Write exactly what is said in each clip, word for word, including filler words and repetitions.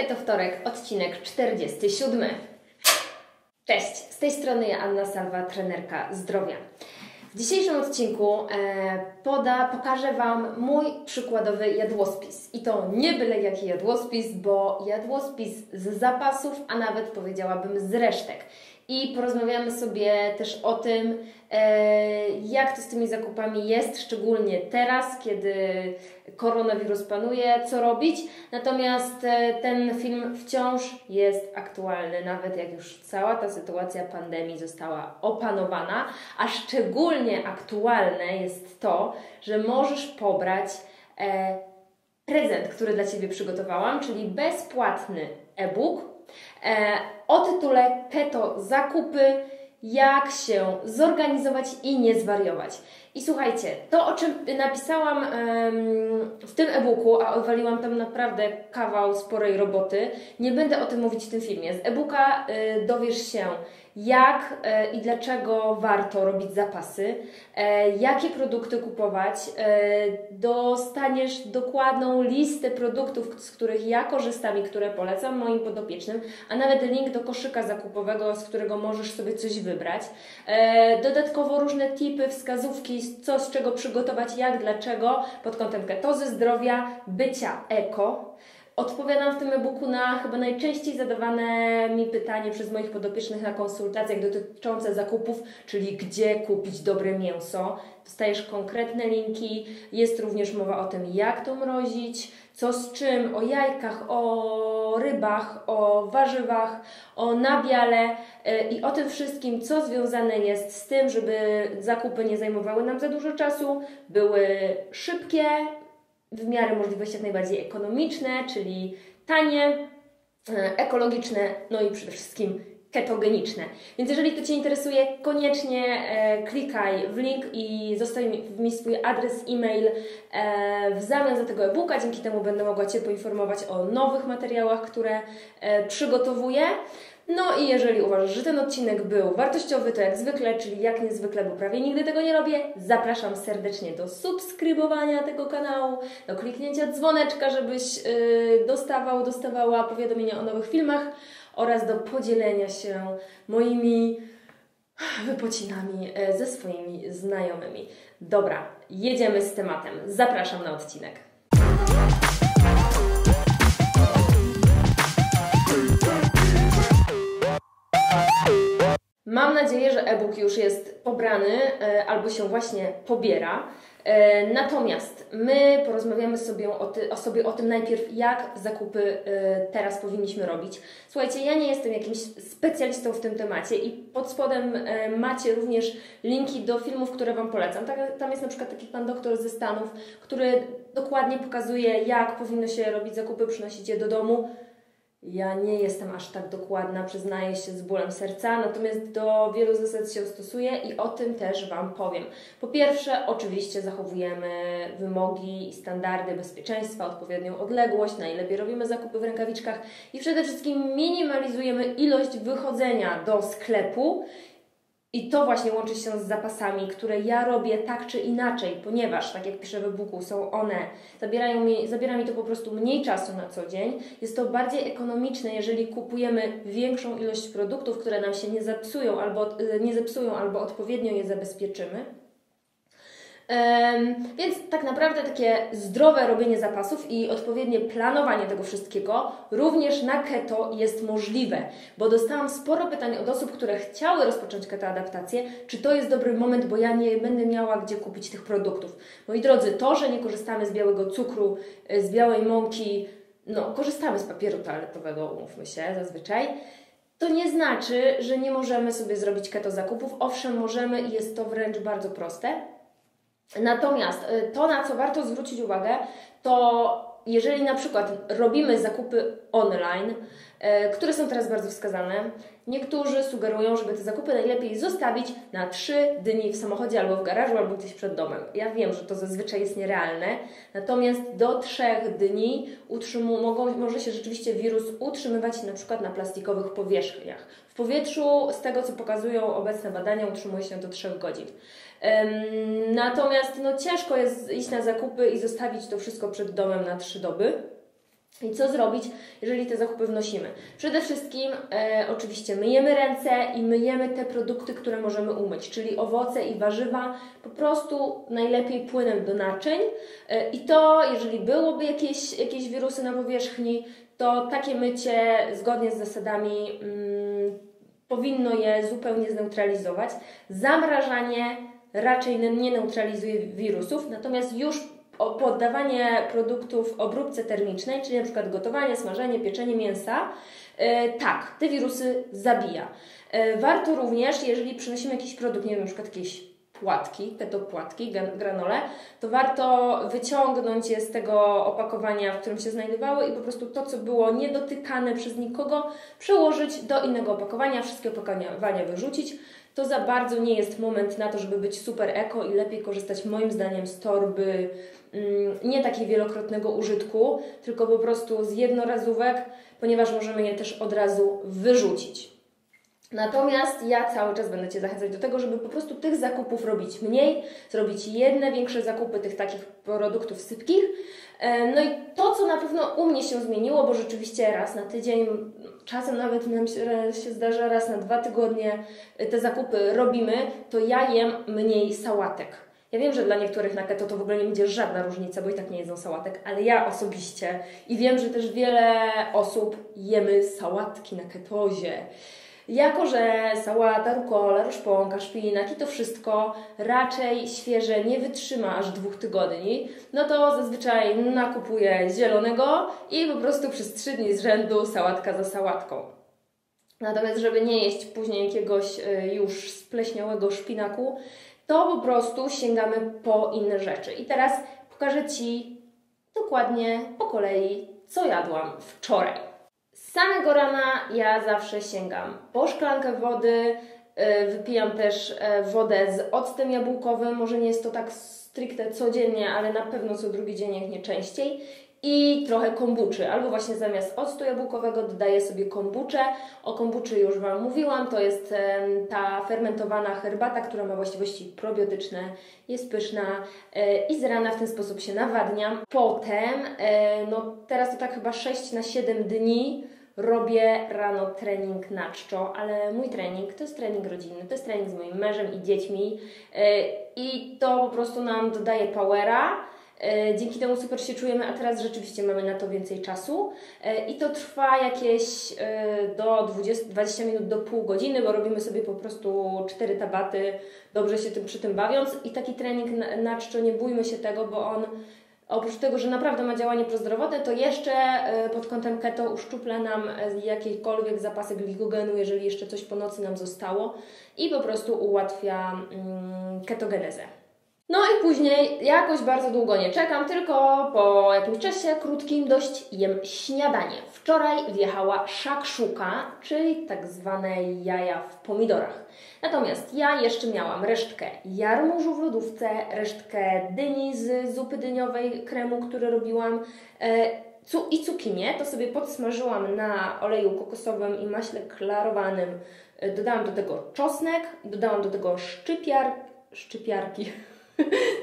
Keto Wtorek, odcinek czterdziesty siódmy. Cześć, z tej strony Joanna Salwa, trenerka zdrowia. W dzisiejszym odcinku e, poda, pokażę Wam mój przykładowy jadłospis. I to nie byle jaki jadłospis, bo jadłospis z zapasów, a nawet powiedziałabym z resztek. I porozmawiamy sobie też o tym, e, jak to z tymi zakupami jest, szczególnie teraz, kiedy koronawirus panuje, co robić. Natomiast e, ten film wciąż jest aktualny, nawet jak już cała ta sytuacja pandemii została opanowana, a szczególnie aktualne jest to, że możesz pobrać e, prezent, który dla Ciebie przygotowałam, czyli bezpłatny e-book, o tytule Keto zakupy, jak się zorganizować i nie zwariować. I słuchajcie, to o czym napisałam w tym e-booku, a odwaliłam tam naprawdę kawał sporej roboty, nie będę o tym mówić w tym filmie. Z e-booka dowiesz się, jak i dlaczego warto robić zapasy, jakie produkty kupować, dostaniesz dokładną listę produktów, z których ja korzystam i które polecam moim podopiecznym, a nawet link do koszyka zakupowego, z którego możesz sobie coś wybrać. Dodatkowo różne tipy, wskazówki, co z czego przygotować, jak, dlaczego, pod kątem ketozy, zdrowia, bycia eko. Odpowiadam w tym e-booku na chyba najczęściej zadawane mi pytanie przez moich podopiecznych na konsultacjach dotyczące zakupów, czyli gdzie kupić dobre mięso. Dostajesz konkretne linki, jest również mowa o tym, jak to mrozić, co z czym, o jajkach, o rybach, o warzywach, o nabiale i o tym wszystkim, co związane jest z tym, żeby zakupy nie zajmowały nam za dużo czasu, były szybkie, w miarę możliwości jak najbardziej ekonomiczne, czyli tanie, ekologiczne, no i przede wszystkim ketogeniczne. Więc jeżeli to Cię interesuje, koniecznie klikaj w link i zostaw mi swój adres e-mail w zamian za tego e-booka. Dzięki temu będę mogła Cię poinformować o nowych materiałach, które przygotowuję. No i jeżeli uważasz, że ten odcinek był wartościowy, to jak zwykle, czyli jak niezwykle, bo prawie nigdy tego nie robię, zapraszam serdecznie do subskrybowania tego kanału, do kliknięcia dzwoneczka, żebyś yy, dostawał, dostawała powiadomienia o nowych filmach oraz do podzielenia się moimi wypocinami yy, ze swoimi znajomymi. Dobra, jedziemy z tematem. Zapraszam na odcinek. Mam nadzieję, że e-book już jest pobrany albo się właśnie pobiera. Natomiast my porozmawiamy sobie o, ty, o sobie o tym najpierw, jak zakupy teraz powinniśmy robić. Słuchajcie, ja nie jestem jakimś specjalistą w tym temacie i pod spodem macie również linki do filmów, które Wam polecam. Tam jest na przykład taki pan doktor ze Stanów, który dokładnie pokazuje, jak powinno się robić zakupy, przynosić je do domu. Ja nie jestem aż tak dokładna, przyznaję się z bólem serca, natomiast do wielu zasad się stosuję i o tym też Wam powiem. Po pierwsze, oczywiście zachowujemy wymogi i standardy bezpieczeństwa, odpowiednią odległość, najlepiej robimy zakupy w rękawiczkach i przede wszystkim minimalizujemy ilość wychodzenia do sklepu. I to właśnie łączy się z zapasami, które ja robię tak czy inaczej, ponieważ, tak jak piszę w e-booku, są one, zabierają mi, zabiera mi to po prostu mniej czasu na co dzień. Jest to bardziej ekonomiczne, jeżeli kupujemy większą ilość produktów, które nam się nie zepsują albo, nie zepsują, albo odpowiednio je zabezpieczymy. Um, więc tak naprawdę takie zdrowe robienie zapasów i odpowiednie planowanie tego wszystkiego również na keto jest możliwe, bo dostałam sporo pytań od osób, które chciały rozpocząć ketoadaptację, czy to jest dobry moment, bo ja nie będę miała gdzie kupić tych produktów. Moi drodzy, to, że nie korzystamy z białego cukru, z białej mąki, no korzystamy z papieru toaletowego, umówmy się, zazwyczaj, to nie znaczy, że nie możemy sobie zrobić keto zakupów. Owszem, możemy i jest to wręcz bardzo proste. Natomiast to, na co warto zwrócić uwagę, to jeżeli na przykład robimy zakupy online, które są teraz bardzo wskazane, niektórzy sugerują, żeby te zakupy najlepiej zostawić na trzy dni w samochodzie albo w garażu, albo gdzieś przed domem. Ja wiem, że to zazwyczaj jest nierealne, natomiast do trzech dni utrzymu, mogą, może się rzeczywiście wirus utrzymywać na przykład na plastikowych powierzchniach. W powietrzu, z tego co pokazują obecne badania, utrzymuje się do trzech godzin. Ym, natomiast no, ciężko jest iść na zakupy i zostawić to wszystko przed domem na trzy doby. I co zrobić, jeżeli te zakupy wnosimy? Przede wszystkim e, oczywiście myjemy ręce i myjemy te produkty, które możemy umyć, czyli owoce i warzywa, po prostu najlepiej płynem do naczyń. E, I to, jeżeli byłoby jakieś, jakieś wirusy na powierzchni, to takie mycie zgodnie z zasadami mm, powinno je zupełnie zneutralizować. Zamrażanie raczej nie neutralizuje wirusów, natomiast już poddawanie produktów obróbce termicznej, czyli na przykład gotowanie, smażenie, pieczenie mięsa, tak, te wirusy zabija. Warto również, jeżeli przynosimy jakiś produkt, nie wiem, na przykład jakieś płatki, keto płatki, granole, to warto wyciągnąć je z tego opakowania, w którym się znajdowały i po prostu to, co było niedotykane przez nikogo, przełożyć do innego opakowania, wszystkie opakowania wyrzucić. To za bardzo nie jest moment na to, żeby być super eko i lepiej korzystać moim zdaniem z torby nie takiej wielokrotnego użytku, tylko po prostu z jednorazówek, ponieważ możemy je też od razu wyrzucić. Natomiast ja cały czas będę Cię zachęcać do tego, żeby po prostu tych zakupów robić mniej, zrobić jedne większe zakupy tych takich produktów sypkich. No i to, co na pewno u mnie się zmieniło, bo rzeczywiście raz na tydzień, czasem nawet nam się zdarza raz na dwa tygodnie te zakupy robimy, to ja jem mniej sałatek. Ja wiem, że dla niektórych na keto to w ogóle nie będzie żadna różnica, bo i tak nie jedzą sałatek, ale ja osobiście i wiem, że też wiele osób jemy sałatki na ketozie. Jako że sałata, rukola, ruszponka, szpinak i to wszystko raczej świeże nie wytrzyma aż dwóch tygodni, no to zazwyczaj nakupuję zielonego i po prostu przez trzy dni z rzędu sałatka za sałatką. Natomiast żeby nie jeść później jakiegoś już spleśniałego szpinaku, to po prostu sięgamy po inne rzeczy. I teraz pokażę Ci dokładnie po kolei, co jadłam wczoraj. Z samego rana ja zawsze sięgam po szklankę wody, wypijam też wodę z octem jabłkowym, może nie jest to tak stricte codziennie, ale na pewno co drugi dzień, jak nie częściej, i trochę kombuczy, albo właśnie zamiast octu jabłkowego dodaję sobie kombuczę. O kombuczy już Wam mówiłam, to jest ta fermentowana herbata, która ma właściwości probiotyczne, jest pyszna i z rana w ten sposób się nawadniam. Potem, no teraz to tak chyba sześć na siedem dni robię rano trening na czczo, ale mój trening to jest trening rodzinny, to jest trening z moim mężem i dziećmi i to po prostu nam dodaje powera. Dzięki temu super się czujemy, a teraz rzeczywiście mamy na to więcej czasu i to trwa jakieś do dwudziestu, dwudziestu minut do pół godziny, bo robimy sobie po prostu cztery tabaty, dobrze się tym, przy tym bawiąc i taki trening na, na czczo, nie bójmy się tego, bo on oprócz tego, że naprawdę ma działanie prozdrowotne, to jeszcze pod kątem keto uszczupla nam jakiekolwiek zapasy glikogenu, jeżeli jeszcze coś po nocy nam zostało i po prostu ułatwia mm, ketogenezę. No i później jakoś bardzo długo nie czekam, tylko po jakimś czasie krótkim dość jem śniadanie. Wczoraj wjechała szakszuka, czyli tak zwane jaja w pomidorach. Natomiast ja jeszcze miałam resztkę jarmużu w lodówce, resztkę dyni z zupy dyniowej, kremu, który robiłam i cukinię. To sobie podsmażyłam na oleju kokosowym i maśle klarowanym. Dodałam do tego czosnek, dodałam do tego szczypiar... szczypiarki...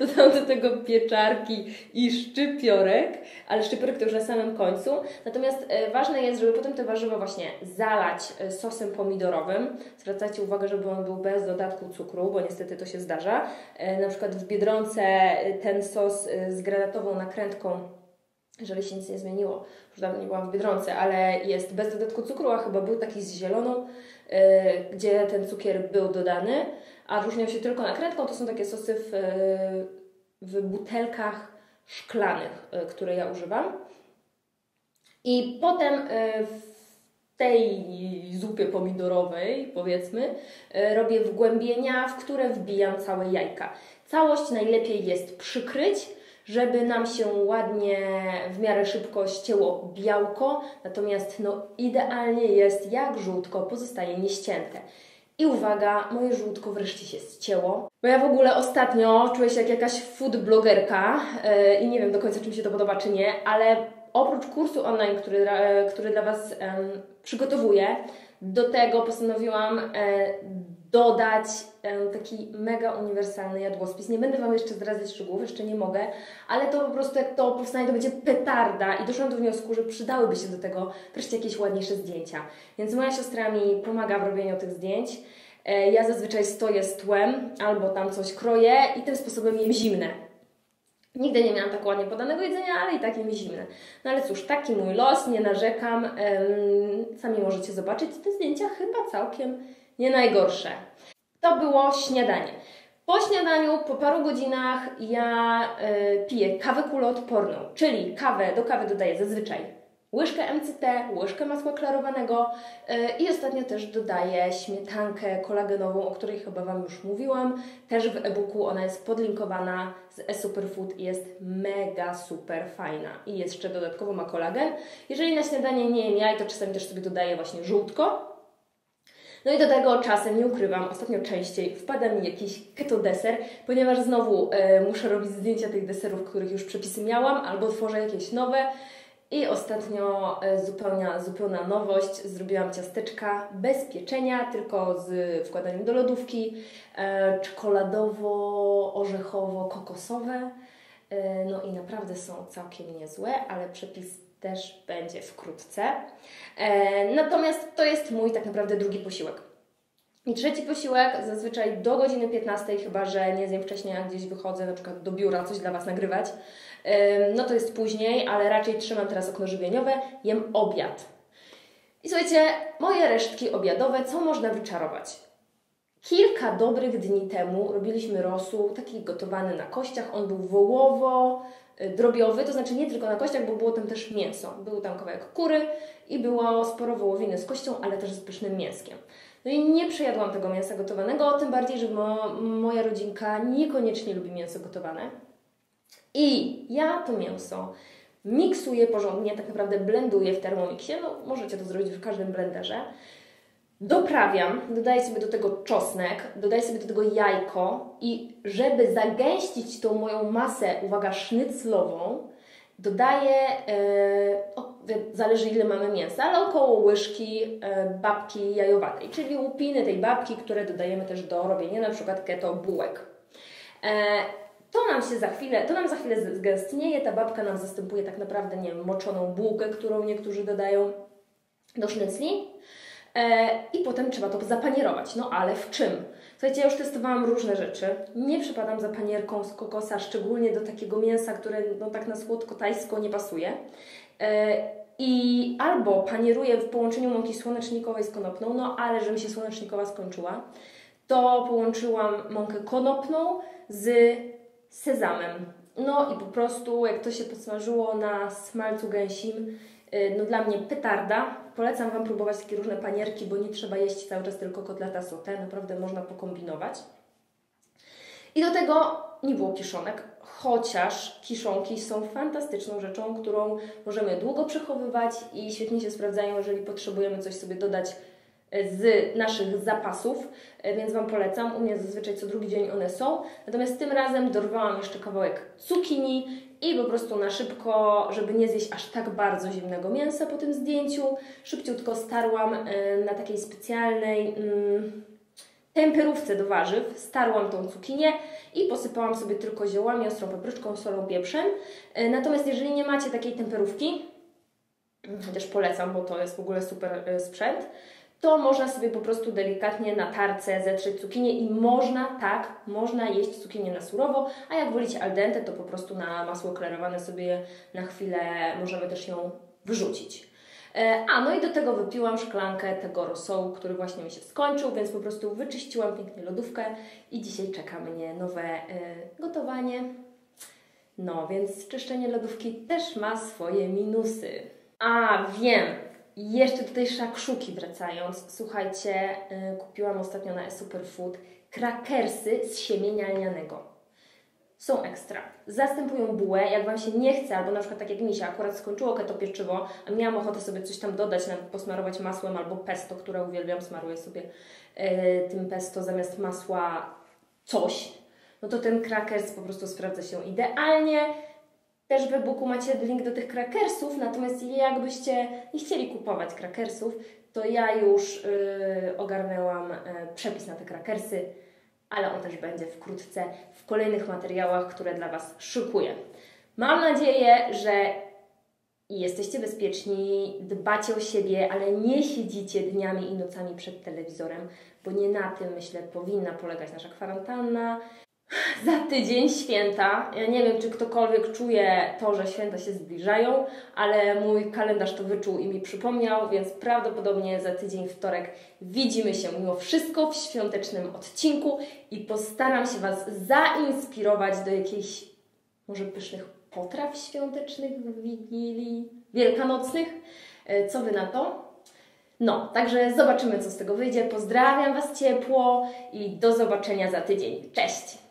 Dodam do tego pieczarki i szczypiorek, ale szczypiorek to już na samym końcu. Natomiast ważne jest, żeby potem te warzywa właśnie zalać sosem pomidorowym. Zwracajcie uwagę, żeby on był bez dodatku cukru, bo niestety to się zdarza. Na przykład w Biedronce ten sos z granatową nakrętką, jeżeli się nic nie zmieniło, już dawno nie byłam w Biedronce, ale jest bez dodatku cukru, a chyba był taki z zieloną, gdzie ten cukier był dodany. A różnią się tylko nakrętką, to są takie sosy w, w butelkach szklanych, które ja używam. I potem w tej zupie pomidorowej, powiedzmy, robię wgłębienia, w które wbijam całe jajka. Całość najlepiej jest przykryć, żeby nam się ładnie, w miarę szybko ścięło białko, natomiast no, idealnie jest, jak żółtko pozostaje nieścięte. I uwaga, moje żółtko wreszcie się zcięło. Bo ja w ogóle ostatnio czuję się jak jakaś food blogerka yy, i nie wiem do końca, czy mi się to podoba, czy nie, ale oprócz kursu online, który, yy, który dla Was yy, przygotowuję, do tego postanowiłam yy, dodać taki mega uniwersalny jadłospis. Nie będę Wam jeszcze zdradzać szczegółów, jeszcze nie mogę, ale to po prostu jak to powstanie, to będzie petarda i doszłam do wniosku, że przydałyby się do tego wreszcie jakieś ładniejsze zdjęcia. Więc moja siostra mi pomaga w robieniu tych zdjęć. Ja zazwyczaj stoję z tłem albo tam coś kroję i tym sposobem jem zimne. Nigdy nie miałam tak ładnie podanego jedzenia, ale i tak jem zimne. No ale cóż, taki mój los, nie narzekam. Sami możecie zobaczyć te zdjęcia, chyba całkiem nie najgorsze. To było śniadanie. Po śniadaniu, po paru godzinach ja y, piję kawę kuloodporną, czyli kawę, do kawy dodaję zazwyczaj łyżkę M C T, łyżkę masła klarowanego y, i ostatnio też dodaję śmietankę kolagenową, o której chyba Wam już mówiłam. Też w e-booku ona jest podlinkowana z e-superfood i jest mega super fajna. I jeszcze dodatkowo ma kolagen. Jeżeli na śniadanie nie jem jaj, to czasami też sobie dodaję właśnie żółtko. No i do tego czasem, nie ukrywam, ostatnio częściej wpada mi jakiś keto deser, ponieważ znowu e, muszę robić zdjęcia tych deserów, których już przepisy miałam, albo tworzę jakieś nowe. I ostatnio e, zupełna, zupełna nowość, zrobiłam ciasteczka bez pieczenia, tylko z wkładaniem do lodówki, e, czekoladowo-orzechowo-kokosowe. E, no i naprawdę są całkiem niezłe, ale przepis też będzie wkrótce. E, natomiast to jest mój tak naprawdę drugi posiłek. I trzeci posiłek zazwyczaj do godziny piętnastej, chyba że nie zjem wcześniej, jak gdzieś wychodzę, na przykład do biura coś dla Was nagrywać. E, no to jest później, ale raczej trzymam teraz okno żywieniowe, jem obiad. I słuchajcie, moje resztki obiadowe, co można wyczarować? Kilka dobrych dni temu robiliśmy rosół, taki gotowany na kościach, on był wołowo drobiowy, to znaczy nie tylko na kościach, bo było tam też mięso. Był tam kawałek kury i było sporo wołowiny z kością, ale też z pysznym mięskiem. No i nie przejadłam tego mięsa gotowanego, tym bardziej, że mo moja rodzinka niekoniecznie lubi mięso gotowane. I ja to mięso miksuję porządnie, tak naprawdę blenduję w Thermomixie, no możecie to zrobić w każdym blenderze. Doprawiam, dodaję sobie do tego czosnek, dodaję sobie do tego jajko i żeby zagęścić tą moją masę, uwaga, sznyclową, dodaję, e, o, zależy ile mamy mięsa, ale około łyżki e, babki jajowatej, czyli łupiny tej babki, które dodajemy też do robienia na przykład keto bułek. E, To nam się za chwilę, to nam za chwilę zgęstnieje, ta babka nam zastępuje tak naprawdę, nie wiem, moczoną bułkę, którą niektórzy dodają do sznycli. I potem trzeba to zapanierować. No ale w czym? Słuchajcie, ja już testowałam różne rzeczy. Nie przypadam za panierką z kokosa, szczególnie do takiego mięsa, które no, tak na słodko tajsko nie pasuje. I albo panieruję w połączeniu mąki słonecznikowej z konopną, no ale żeby mi się słonecznikowa skończyła, to połączyłam mąkę konopną z sezamem. No i po prostu jak to się posmażyło na smalcu gęsim, no dla mnie petarda. Polecam Wam próbować takie różne panierki, bo nie trzeba jeść cały czas tylko kotleta sauté. Naprawdę można pokombinować. I do tego nie było kiszonek, chociaż kiszonki są fantastyczną rzeczą, którą możemy długo przechowywać i świetnie się sprawdzają, jeżeli potrzebujemy coś sobie dodać z naszych zapasów, więc Wam polecam. U mnie zazwyczaj co drugi dzień one są. Natomiast tym razem dorwałam jeszcze kawałek cukinii i po prostu na szybko, żeby nie zjeść aż tak bardzo zimnego mięsa po tym zdjęciu, szybciutko starłam na takiej specjalnej mm, temperówce do warzyw, starłam tą cukinię i posypałam sobie tylko ziołami, ostrą papryczką, solą, pieprzem. Natomiast jeżeli nie macie takiej temperówki, chociaż polecam, bo to jest w ogóle super sprzęt, to można sobie po prostu delikatnie na tarce zetrzeć cukinię i można, tak, można jeść cukinię na surowo, a jak wolicie al dente, to po prostu na masło klarowane sobie na chwilę możemy też ją wyrzucić. E, a, no i do tego wypiłam szklankę tego rosołu, który właśnie mi się skończył, więc po prostu wyczyściłam pięknie lodówkę i dzisiaj czeka mnie nowe e, gotowanie. No, więc czyszczenie lodówki też ma swoje minusy. A, wiem! Jeszcze do tej szakszuki wracając, słuchajcie, yy, kupiłam ostatnio na e-superfood krakersy z siemienia lnianego. Są ekstra. Zastępują bułę, jak Wam się nie chce, albo na przykład tak jak mi się akurat skończyło keto pieczywo, a miałam ochotę sobie coś tam dodać, nawet posmarować masłem albo pesto, które uwielbiam, smaruję sobie yy, tym pesto zamiast masła coś, no to ten krakers po prostu sprawdza się idealnie. Też w e-booku macie link do tych krakersów, natomiast jakbyście nie chcieli kupować krakersów, to ja już yy, ogarnęłam yy, przepis na te krakersy, ale on też będzie wkrótce w kolejnych materiałach, które dla Was szykuję. Mam nadzieję, że jesteście bezpieczni, dbacie o siebie, ale nie siedzicie dniami i nocami przed telewizorem, bo nie na tym, myślę, powinna polegać nasza kwarantanna. Za tydzień święta. Ja nie wiem, czy ktokolwiek czuje to, że święta się zbliżają, ale mój kalendarz to wyczuł i mi przypomniał, więc prawdopodobnie za tydzień, wtorek, widzimy się mimo wszystko w świątecznym odcinku i postaram się Was zainspirować do jakichś może pysznych potraw świątecznych w Wigilii Wielkanocnych. Co Wy na to? No, także zobaczymy, co z tego wyjdzie. Pozdrawiam Was ciepło i do zobaczenia za tydzień. Cześć!